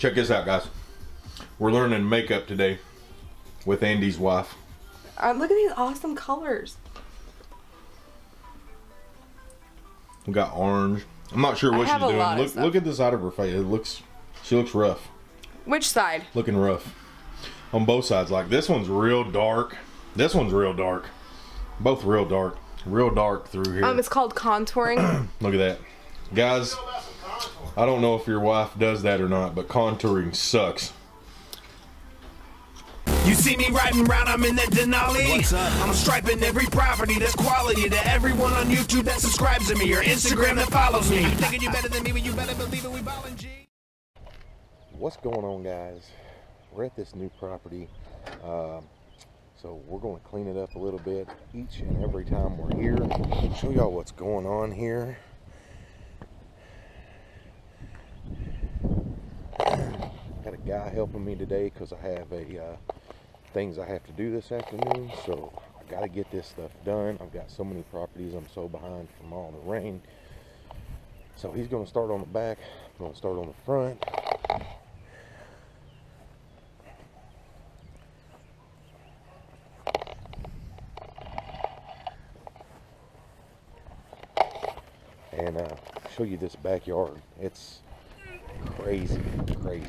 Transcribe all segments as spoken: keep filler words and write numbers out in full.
Check this out, guys. We're learning makeup today with Andy's wife. Uh, look at these awesome colors. We got orange. I'm not sure what she's doing. Look, look at the side of her face. It looks, she looks rough. Which side? Looking rough. On both sides. Like this one's real dark. This one's real dark. Both real dark. Real dark through here. Um, it's called contouring. Look at that. Guys, I don't know if your wife does that or not, but contouring sucks. You see me riding around, I'm in that Denali. I'm striping every property that's quality to everyone on YouTube that subscribes to me or Instagram that follows me. I'm thinking you better than me, but you better believe it, we ballin' G. What's going on, guys? We're at this new property. Uh, so we're going to clean it up a little bit each and every time we're here. Show y'all what's going on here. Got a guy helping me today because I have a uh, things I have to do this afternoon, so I gotta get this stuff done. I've got so many properties I'm so behind from all the rain. So he's gonna start on the back, I'm gonna start on the front. And uh, show you this backyard. It's crazy, crazy.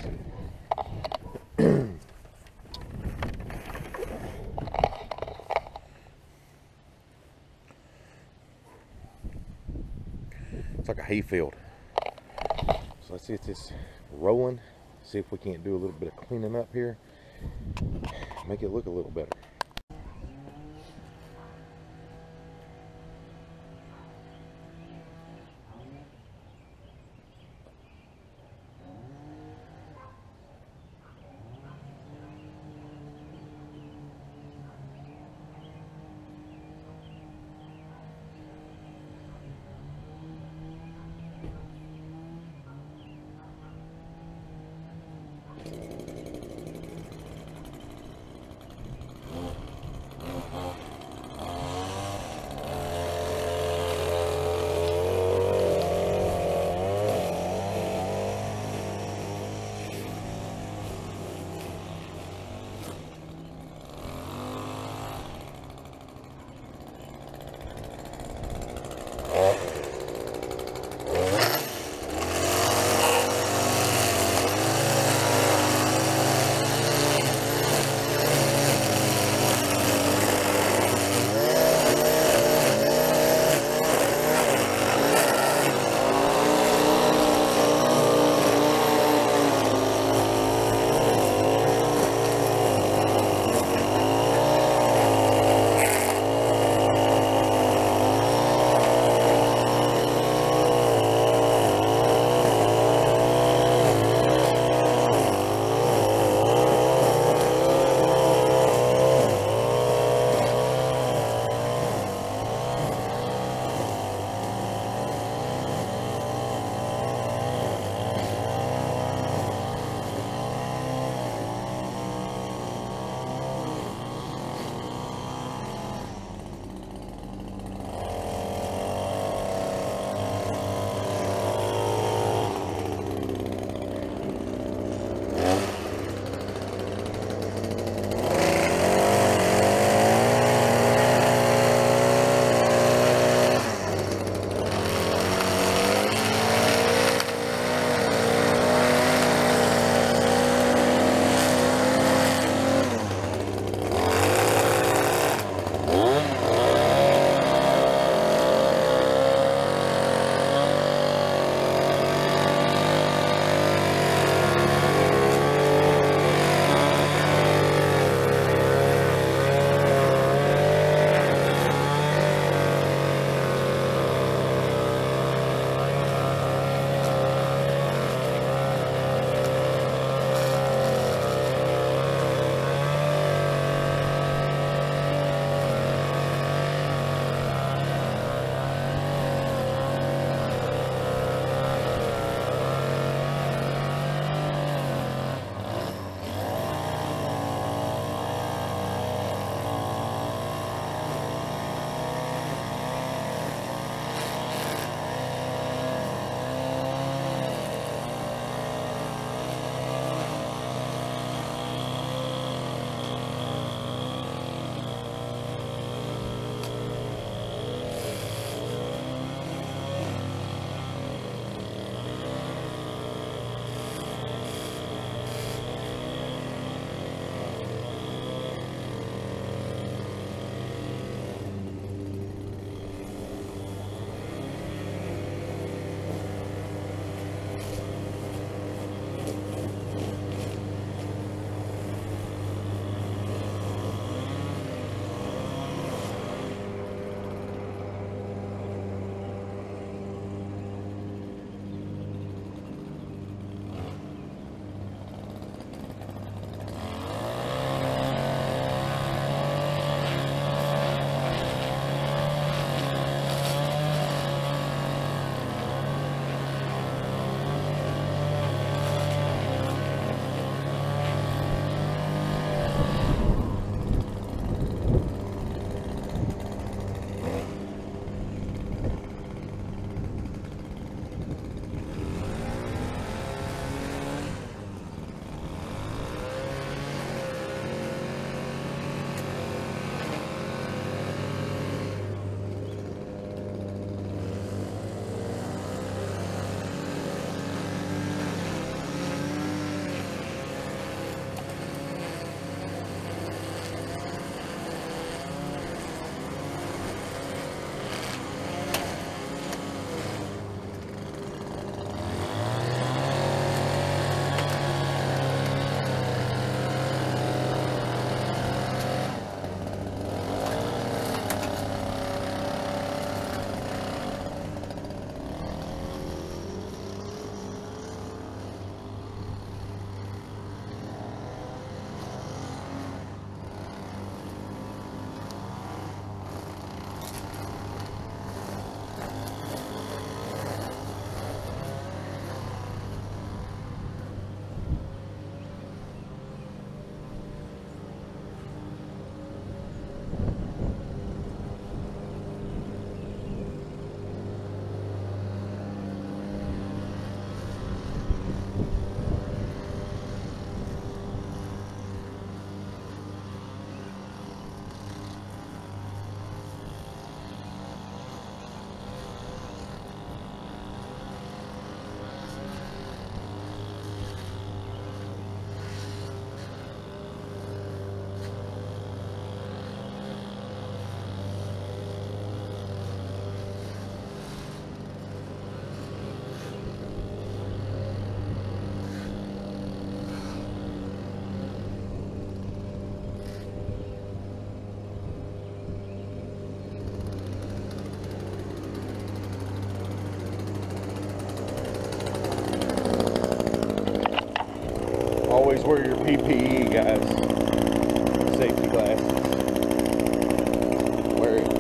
It's like a hayfield. So let's see if this rolling. See if we can't do a little bit of cleaning up here. Make it look a little better. always wear your P P E, guys. Safety glasses. Wear it.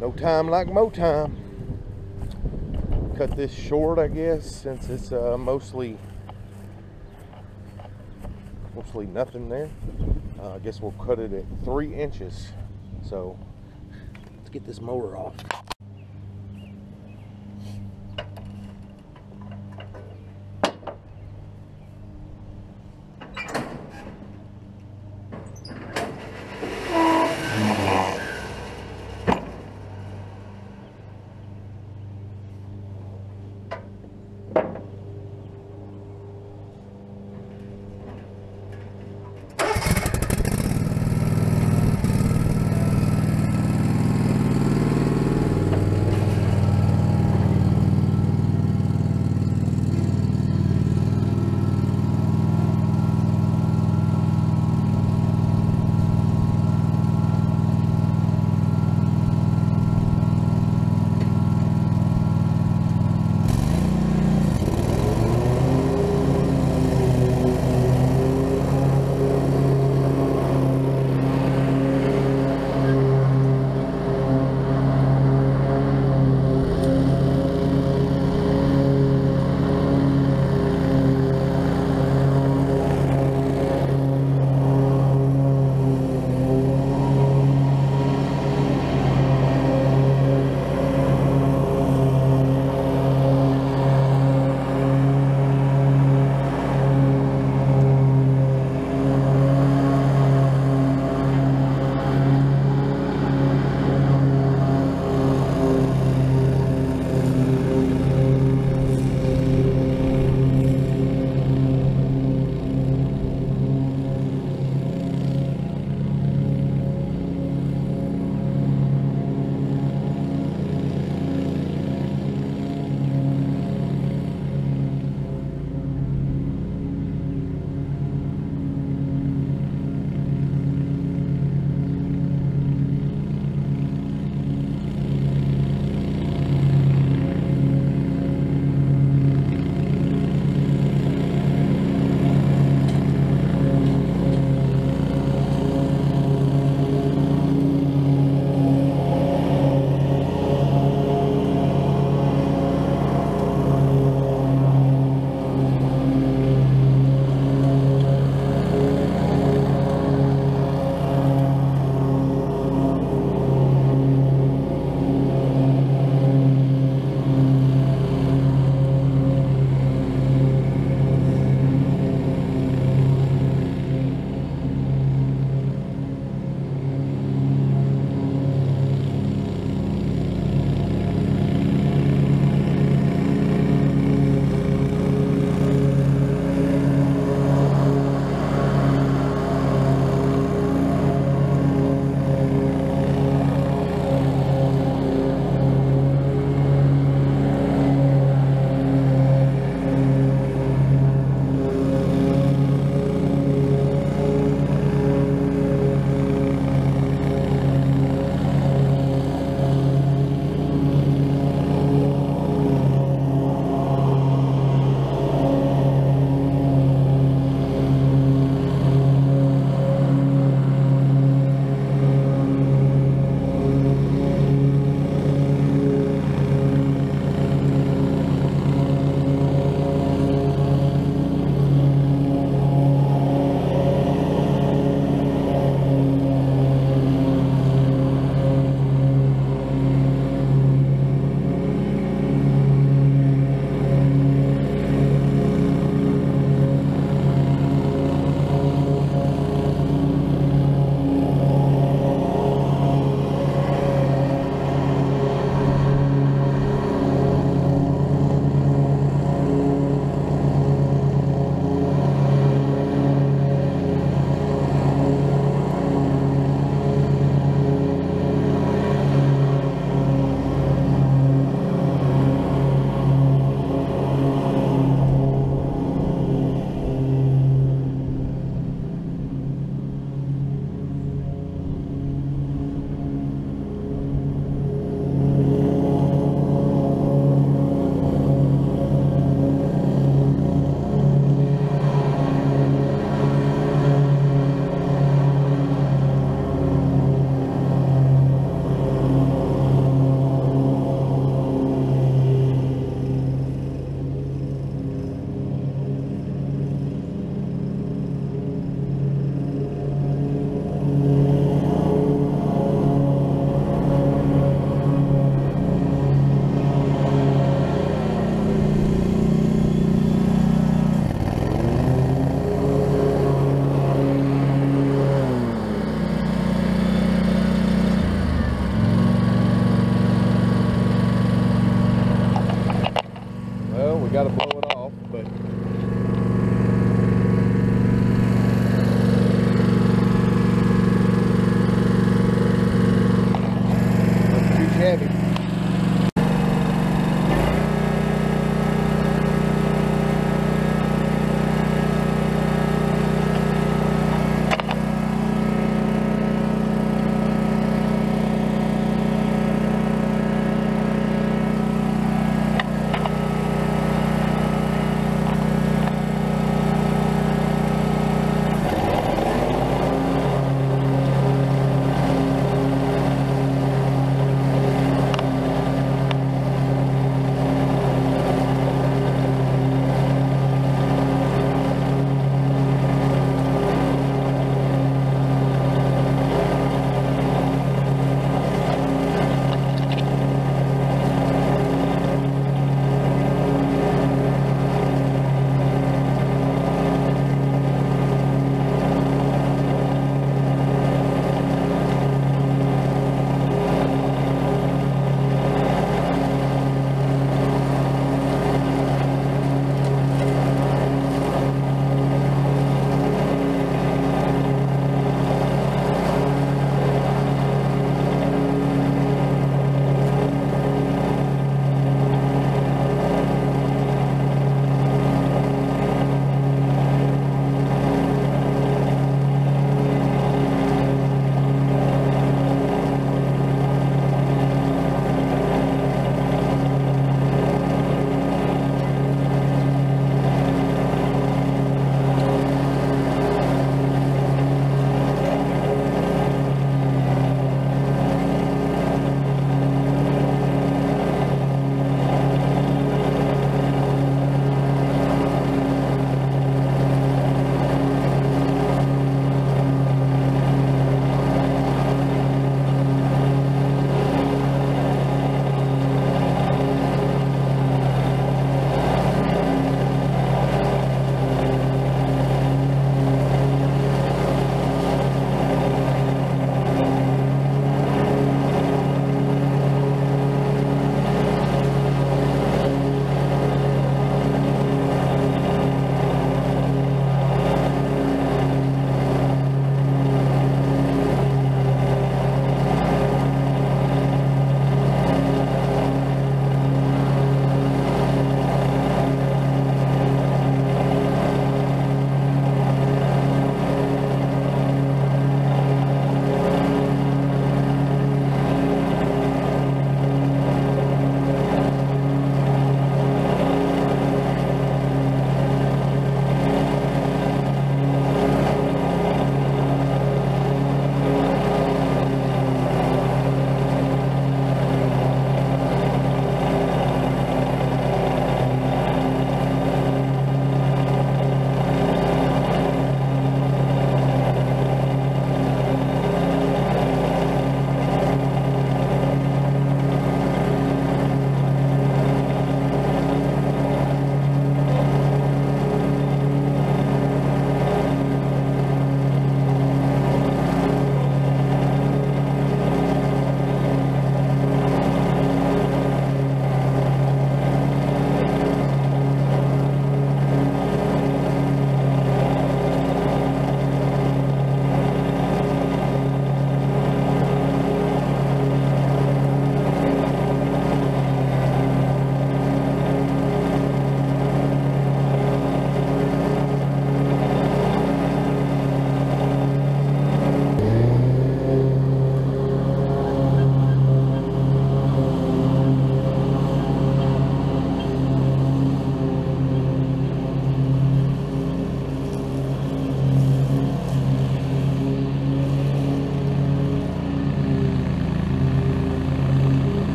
No time like mo time. Cut this short, I guess, since it's uh, mostly mostly nothing there. Uh, I guess we'll cut it at three inches. So let's get this mower off. blow it off, but that's too shabby.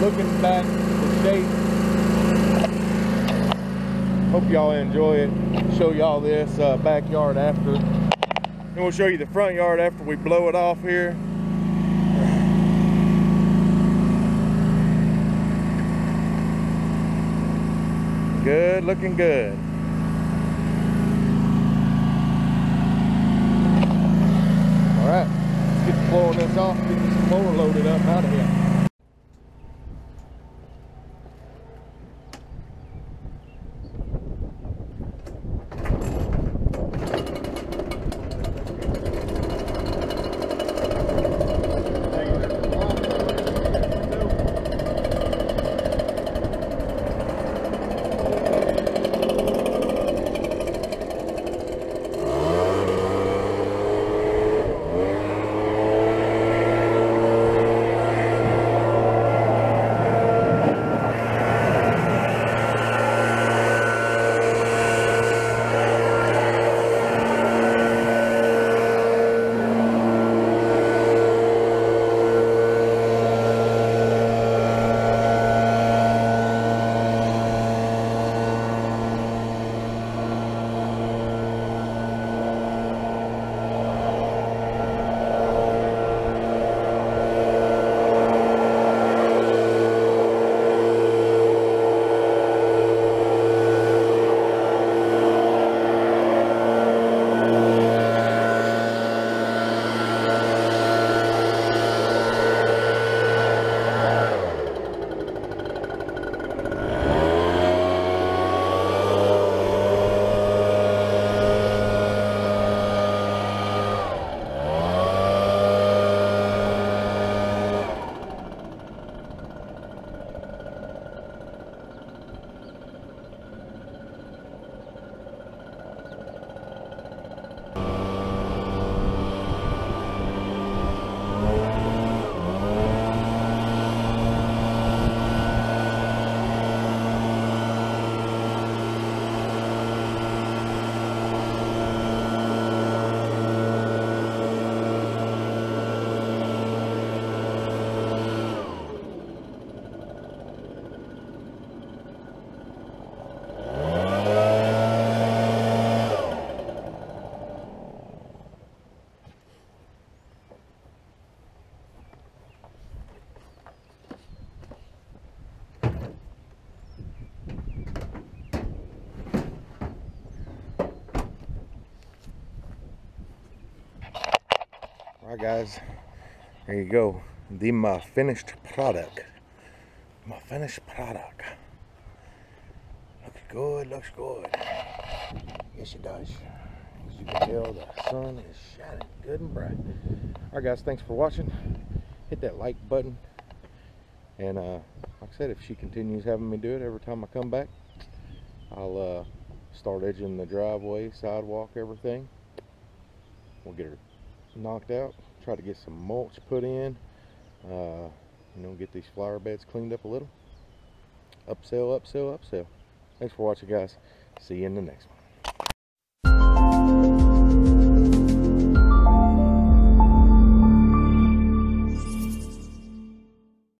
looking back, the shape. Hope y'all enjoy it. Show y'all this uh, backyard after. And we'll show you the front yard after we blow it off here. Good, looking good. Alright, let's get the floor on this off, get this floor loaded up out of here. Alright guys, there you go, the my finished product, my finished product, looks good, looks good, yes it does, as you can tell the sun is shining good and bright. Alright guys, thanks for watching, hit that like button, and uh, like I said, if she continues having me do it every time I come back, I'll uh, start edging the driveway, sidewalk, everything. We'll get her knocked out, try to get some mulch put in, uh, you know, get these flower beds cleaned up a little. Upsell, upsell, upsell. Thanks for watching guys, see you in the next one.